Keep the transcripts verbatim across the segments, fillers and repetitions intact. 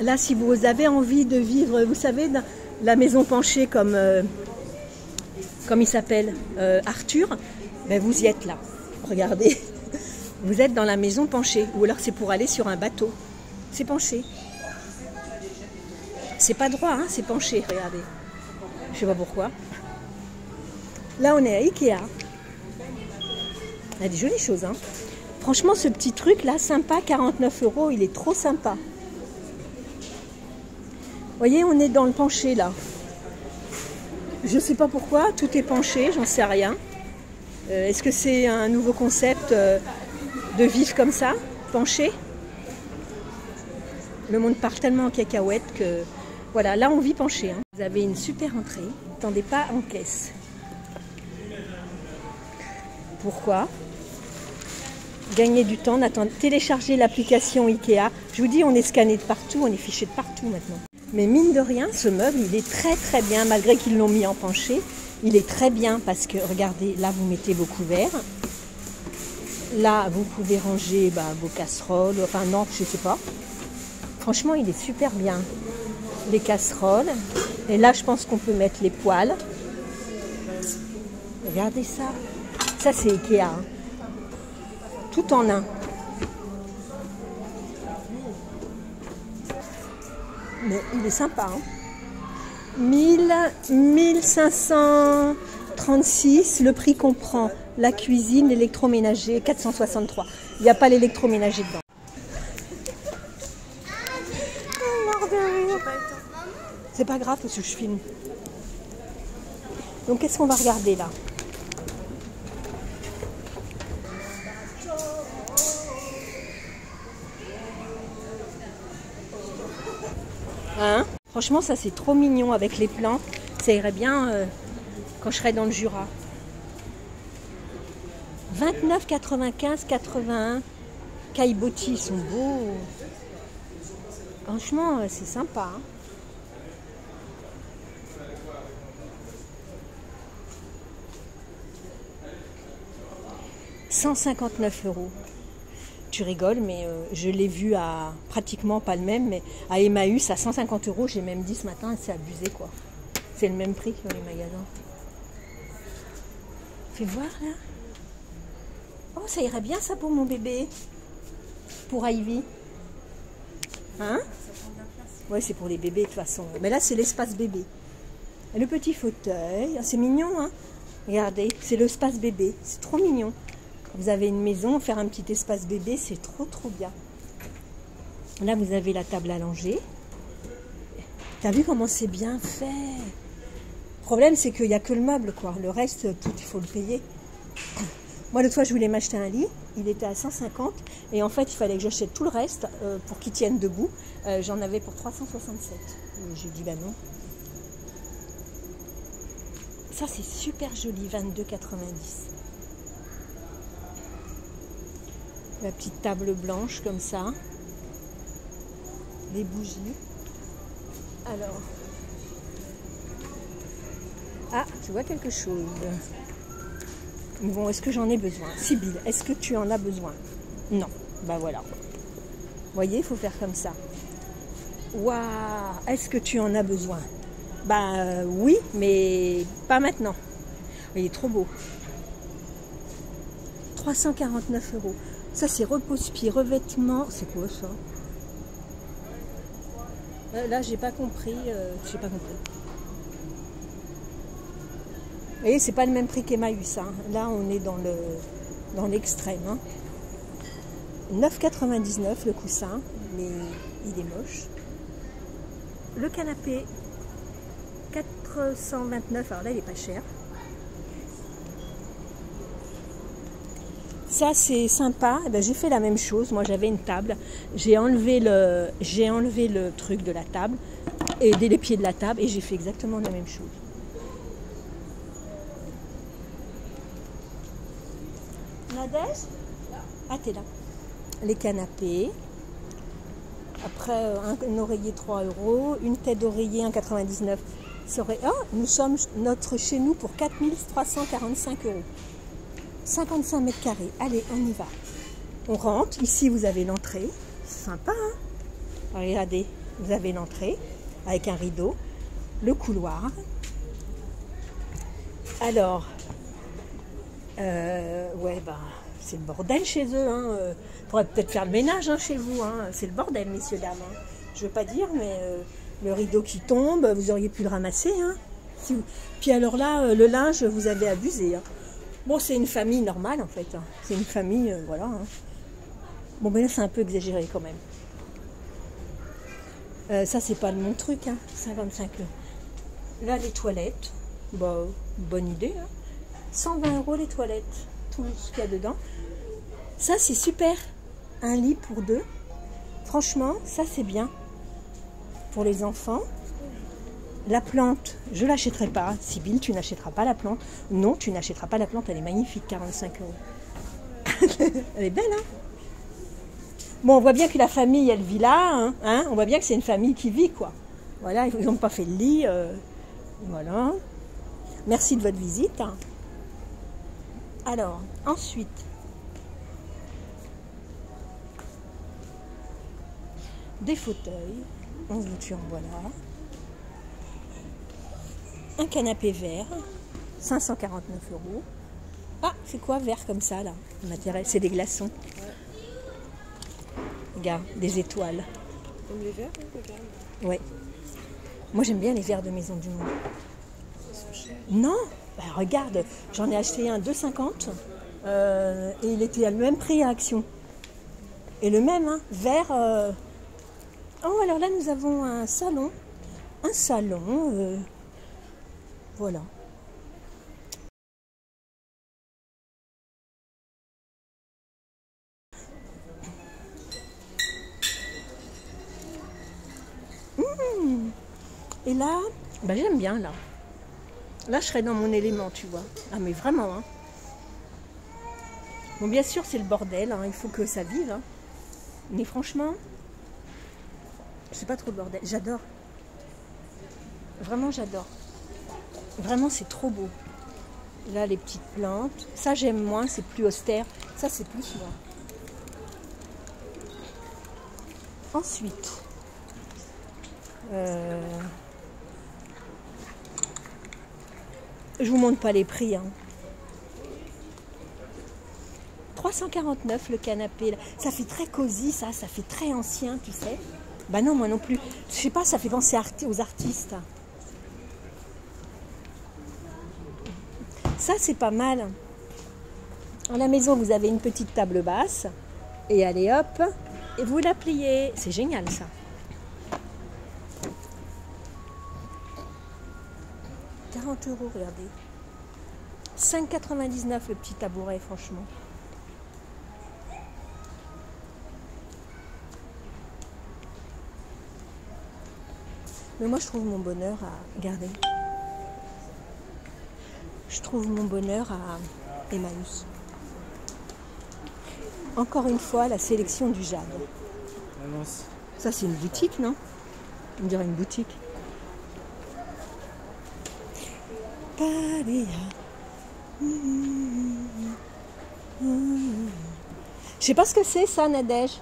Là, si vous avez envie de vivre, vous savez, dans la maison penchée comme, euh, comme il s'appelle, euh, Arthur, ben vous y êtes là. Regardez, vous êtes dans la maison penchée. Ou alors c'est pour aller sur un bateau. C'est penché. C'est pas droit, hein, c'est penché, regardez. Je sais pas pourquoi. Là, on est à Ikea. Il y a des jolies choses, hein. Franchement, ce petit truc là, sympa, quarante-neuf euros, il est trop sympa. Vous voyez, on est dans le penché là. Je ne sais pas pourquoi, tout est penché, j'en sais rien. Euh, Est-ce que c'est un nouveau concept euh, de vivre comme ça, penché? Le monde part tellement en cacahuètes que... Voilà, là on vit penché. Hein. Vous avez une super entrée, n'attendez pas en caisse. Pourquoi? Gagner du temps, télécharger l'application Ikea. Je vous dis, on est scanné de partout, on est fiché de partout maintenant. Mais mine de rien, ce meuble, il est très très bien, malgré qu'ils l'ont mis en penché. Il est très bien parce que, regardez, là vous mettez vos couverts. Là, vous pouvez ranger bah, vos casseroles, enfin non, je sais pas. Franchement, il est super bien. Les casseroles. Et là, je pense qu'on peut mettre les poêles. Regardez ça. Ça, c'est Ikea. Hein. Tout en un. Mais il est sympa. Hein. mille cinq cent trente-six, le prix comprend la cuisine, l'électroménager, quatre cent soixante-trois. Il n'y a pas l'électroménager dedans. C'est pas grave parce que je filme. Donc, qu'est-ce qu'on va regarder là? Hein? Franchement, ça c'est trop mignon avec les plantes. Ça irait bien euh, quand je serais dans le Jura. vingt-neuf, quatre-vingt-quinze, quatre-vingt-un. Caillebotis, ils sont beaux. Franchement, c'est sympa. Hein? cent cinquante-neuf euros. Tu rigoles, mais euh, je l'ai vu à pratiquement pas le même, mais à Emmaüs à cent cinquante euros, j'ai même dit ce matin, c'est abusé quoi. C'est le même prix que dans les magasins. Fais voir là. Oh, ça irait bien ça pour mon bébé. Pour Ivy. Hein? Ouais, c'est pour les bébés de toute façon. Mais là, c'est l'espace bébé. Le petit fauteuil, c'est mignon, hein? Regardez, c'est l'espace bébé. C'est trop mignon. Vous avez une maison, faire un petit espace bébé, c'est trop trop bien. Là, vous avez la table à langer. T'as vu comment c'est bien fait? Le problème, c'est qu'il n'y a que le meuble, quoi. Le reste, tout, il faut le payer. Moi, l'autre fois, je voulais m'acheter un lit. Il était à cent cinquante. Et en fait, il fallait que j'achète tout le reste euh, pour qu'il tienne debout. Euh, J'en avais pour trois cent soixante-sept. J'ai dit, bah non. Ça, c'est super joli, vingt-deux quatre-vingt-dix. La petite table blanche comme ça. Les bougies. Alors. Ah, tu vois quelque chose. Bon, est-ce que j'en ai besoin? Sybille, est-ce que tu en as besoin? Non. Ben voilà. Vous voyez, il faut faire comme ça. Waouh! Est-ce que tu en as besoin? Ben oui, mais pas maintenant. Il est trop beau. trois cent quarante-neuf euros. Ça, c'est repose-pied, revêtement. C'est quoi ça? Euh, là, j'ai pas compris. Euh, j'ai pas compris. Vous voyez, c'est pas le même prix qu'Emmaüs. Hein. Là, on est dans le dans l'extrême. Hein. neuf quatre-vingt-dix-neuf le coussin, mais il est moche. Le canapé, quatre cent vingt-neuf. Alors là, il est pas cher. Ça, c'est sympa. Eh ben, j'ai fait la même chose. Moi, j'avais une table. J'ai enlevé, le... enlevé le truc de la table et des les pieds de la table et j'ai fait exactement la même chose. Nadège? Ah, t'es là. Les canapés. Après, un, un oreiller trois euros. Une tête d'oreiller un quatre-vingt-dix-neuf. Serait... Oh, nous sommes notre chez nous pour quatre mille trois cent quarante-cinq euros. cinquante-cinq mètres carrés. Allez, on y va. On rentre. Ici, vous avez l'entrée. Sympa, hein? Regardez. vous avez l'entrée avec un rideau, le couloir. Alors, euh, ouais, bah, c'est le bordel chez eux. Hein. Il faudrait peut-être faire le ménage hein, chez vous. Hein. C'est le bordel, messieurs, dames. Hein. Je ne veux pas dire, mais euh, le rideau qui tombe, vous auriez pu le ramasser. Hein. Si vous... Puis alors là, euh, le linge, vous avez abusé. Hein. Bon, c'est une famille normale, en fait. Hein. C'est une famille, euh, voilà. Hein. Bon, mais là, c'est un peu exagéré, quand même. Euh, ça, c'est pas de mon truc, hein, cent vingt-cinq euros. Là, les toilettes, bah, bonne idée. Hein. cent vingt euros les toilettes, tout ce qu'il y a dedans. Ça, c'est super. Un lit pour deux. Franchement, ça, c'est bien. Pour les enfants. La plante, je ne l'achèterai pas. Sybille, tu n'achèteras pas la plante. Non, tu n'achèteras pas la plante, elle est magnifique, quarante-cinq euros. Elle est belle, hein? Bon, on voit bien que la famille, elle vit là, hein, hein, on voit bien que c'est une famille qui vit, quoi. Voilà, ils n'ont pas fait le lit, euh, voilà. Merci de votre visite. Alors, ensuite, des fauteuils, on se en voilà. Un canapé vert, cinq cent quarante-neuf euros. Ah, c'est quoi vert comme ça, là? C'est des glaçons. Regarde, des étoiles. Comme les verres, regarde. Ouais. Moi, j'aime bien les verres de Maison du Monde. Ils sont chers. Non, bah, regarde, j'en ai acheté un deux cinquante euh, et il était à le même prix à Action. Et le même, hein, vert. Euh... Oh, alors là, nous avons un salon. Un salon, euh... voilà. Et là, bah j'aime bien là. Là, je serais dans mon élément, tu vois. Ah, mais vraiment. Hein. Bon, bien sûr, c'est le bordel. Hein. Il faut que ça vive. Hein. Mais franchement, c'est pas trop le bordel. J'adore. Vraiment, j'adore. Vraiment, c'est trop beau. Là, les petites plantes. Ça, j'aime moins. C'est plus austère. Ça, c'est plus moi. Ensuite. Euh... Je vous montre pas les prix. Hein. trois cent quarante-neuf le canapé. Là. Ça fait très cosy, ça. Ça fait très ancien, tu sais. Bah non, moi non plus. Je sais pas, ça fait penser arti- aux artistes. Ça, c'est pas mal. À la maison, vous avez une petite table basse. Et allez, hop. Et vous la pliez. C'est génial, ça. quarante euros, regardez. cinq quatre-vingt-dix-neuf le petit tabouret, franchement. Mais moi, je trouve mon bonheur à... Regardez. Je trouve mon bonheur à Emmaüs. Encore une fois, la sélection du jade. Ça, c'est une boutique, non? On dirait une boutique. Je sais pas ce que c'est ça, Nadège.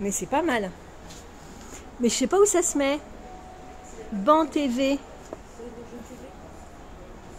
Mais c'est pas mal. Mais je sais pas où ça se met. Ban T V.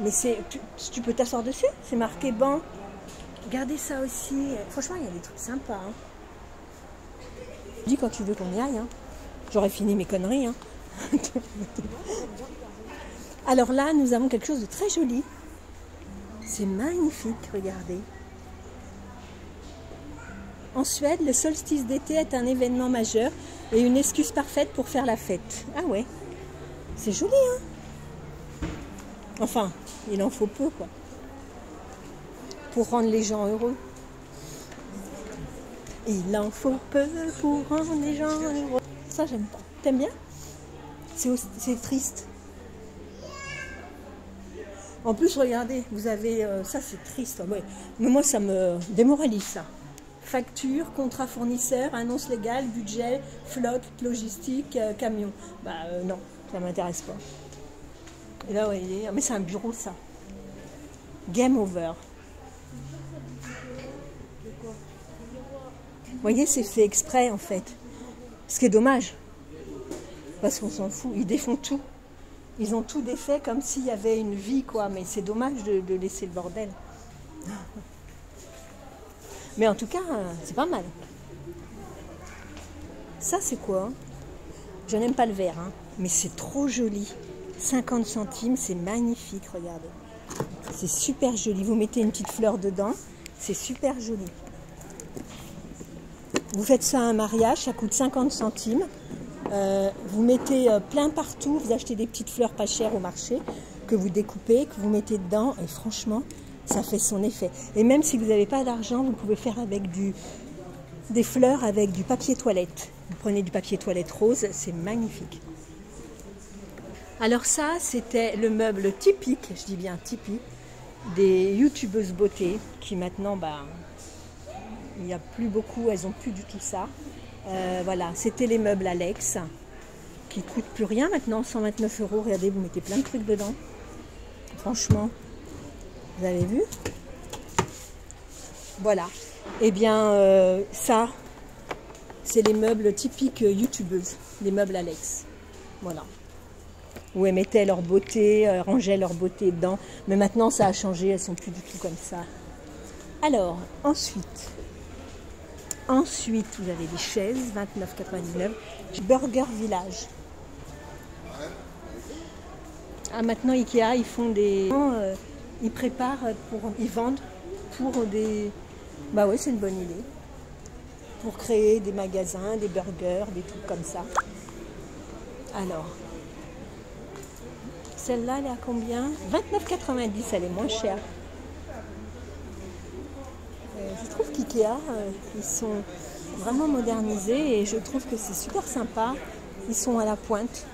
Mais c'est, tu, tu peux t'asseoir dessus. C'est marqué Ban. Regardez ça aussi. Franchement, il y a des trucs sympas. Hein. Dis quand tu veux qu'on y aille. Hein. J'aurais fini mes conneries. Hein. Alors là, nous avons quelque chose de très joli. C'est magnifique, regardez. En Suède, le solstice d'été est un événement majeur et une excuse parfaite pour faire la fête. Ah ouais, c'est joli, hein? Enfin, il en faut peu, quoi. Pour rendre les gens heureux. Il en faut peu pour rendre les gens heureux. Ça, j'aime pas. T'aimes bien? C'est triste. En plus, regardez, vous avez... Euh, ça, c'est triste. Ouais. Mais moi, ça me démoralise, ça. Facture, contrat fournisseur, annonce légale, budget, flotte, logistique, euh, camion. Bah euh, non, ça ne m'intéresse pas. Et là, vous voyez... Mais c'est un bureau, ça. Game over. Vous voyez, c'est fait exprès, en fait. Ce qui est dommage. Parce qu'on s'en fout. Ils défont tout. Ils ont tout défait comme s'il y avait une vie, quoi. Mais c'est dommage de, de laisser le bordel. Mais en tout cas, c'est pas mal. Ça, c'est quoi hein? Je n'aime pas le vert, hein. Mais c'est trop joli. cinquante centimes, c'est magnifique, regardez. C'est super joli. Vous mettez une petite fleur dedans, c'est super joli. Vous faites ça à un mariage, ça coûte cinquante centimes. Euh, vous mettez plein partout, vous achetez des petites fleurs pas chères au marché, que vous découpez, que vous mettez dedans, et franchement, ça fait son effet. Et même si vous n'avez pas d'argent, vous pouvez faire avec du, des fleurs avec du papier toilette. Vous prenez du papier toilette rose, c'est magnifique. Alors ça, c'était le meuble typique, je dis bien typique, des youtubeuses beauté, qui maintenant, bah, il n'y a plus beaucoup, elles n'ont plus du tout ça. Euh, voilà, c'était les meubles Alex, qui ne coûtent plus rien maintenant, cent vingt-neuf euros. Regardez, vous mettez plein de trucs dedans. Franchement, vous avez vu? Voilà. Eh bien, euh, ça, c'est les meubles typiques youtubeuses, les meubles Alex. Voilà. Où elles mettaient leur beauté, elles rangeaient leur beauté dedans. Mais maintenant, ça a changé, elles ne sont plus du tout comme ça. Alors, ensuite, ensuite, vous avez des chaises, vingt-neuf quatre-vingt-dix-neuf, Burger Village. Ah, maintenant, Ikea, ils font des... Euh, ils préparent, pour, ils vendent pour des... Bah ouais, c'est une bonne idée. Pour créer des magasins, des burgers, des trucs comme ça. Alors... Celle-là, elle est à combien? Vingt-neuf quatre-vingt-dix, elle est moins chère. Euh, je trouve qu'Ikea, euh, ils sont vraiment modernisés et je trouve que c'est super sympa. Ils sont à la pointe.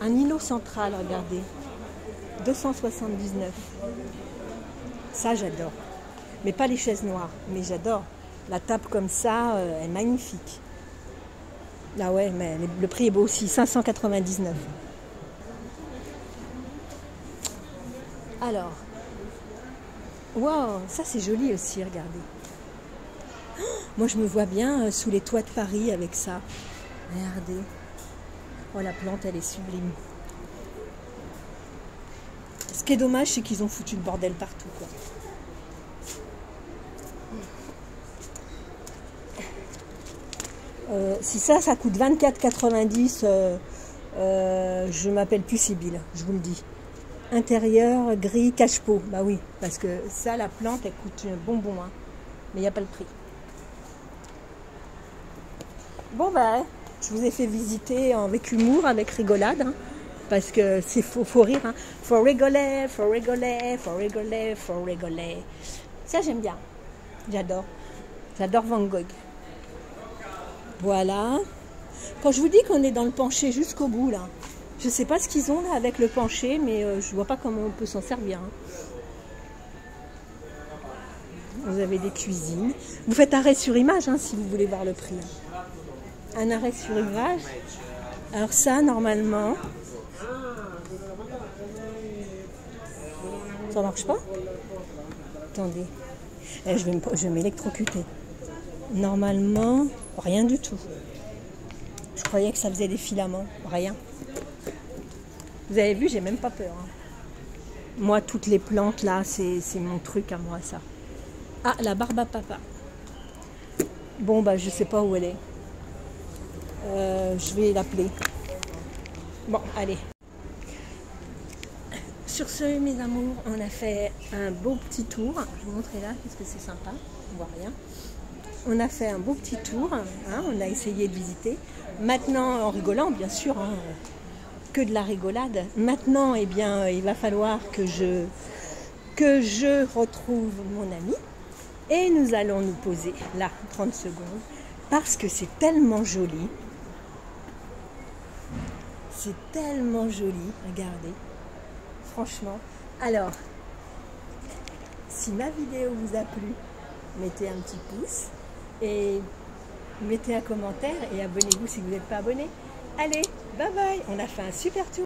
Un îlot central, regardez. deux cent soixante-dix-neuf. Ça, j'adore. Mais pas les chaises noires, mais j'adore. La table comme ça, euh, elle est magnifique. Ah ouais, mais le prix est beau aussi, cinq cent quatre-vingt-dix-neuf. Alors, waouh, ça c'est joli aussi, regardez. Moi je me vois bien sous les toits de Paris avec ça. Regardez. Oh, la plante, elle est sublime. Ce qui est dommage, c'est qu'ils ont foutu le bordel partout, quoi. Euh, si ça, ça coûte vingt-quatre quatre-vingt-dix, euh, euh, je m'appelle plus Sybille, je vous le dis. Intérieur, gris, cache-pot. Bah oui, parce que ça, la plante, elle coûte un bonbon, hein. Mais il n'y a pas le prix. Bon, bah, je vous ai fait visiter avec humour, avec rigolade, hein, parce que c'est faut, faut rire, hein. Faut rigoler, faut rigoler, faut rigoler, faut rigoler. Ça, j'aime bien. J'adore. J'adore Van Gogh. Voilà. Quand je vous dis qu'on est dans le penché jusqu'au bout, là, je ne sais pas ce qu'ils ont là avec le penché, mais euh, je ne vois pas comment on peut s'en servir. Hein. Vous avez des cuisines. Vous faites arrêt sur image, hein, si vous voulez voir le prix. Hein. Un arrêt sur image. Alors ça, normalement... Ça marche pas? Attendez. Eh, je vais m'électrocuter. Normalement... Rien du tout. Je croyais que ça faisait des filaments. Rien. Vous avez vu, j'ai même pas peur. Hein. Moi, toutes les plantes, là, c'est mon truc à moi, ça. Ah, la barbe à papa. Bon, bah, je sais pas où elle est. Euh, je vais l'appeler. Bon, allez. Sur ce, mes amours, on a fait un beau petit tour. Je vais vous montrer là, qu'est-ce que c'est sympa. On voit rien. On a fait un beau petit tour, hein, on a essayé de visiter. Maintenant, en rigolant, bien sûr, hein, que de la rigolade. Maintenant, eh bien, il va falloir que je, que je retrouve mon ami. Et nous allons nous poser, là, trente secondes, parce que c'est tellement joli. C'est tellement joli, regardez. Franchement. Alors, si ma vidéo vous a plu, mettez un petit pouce. Et mettez un commentaire et abonnez-vous si vous n'êtes pas abonné. Allez, bye bye, on a fait un super tour.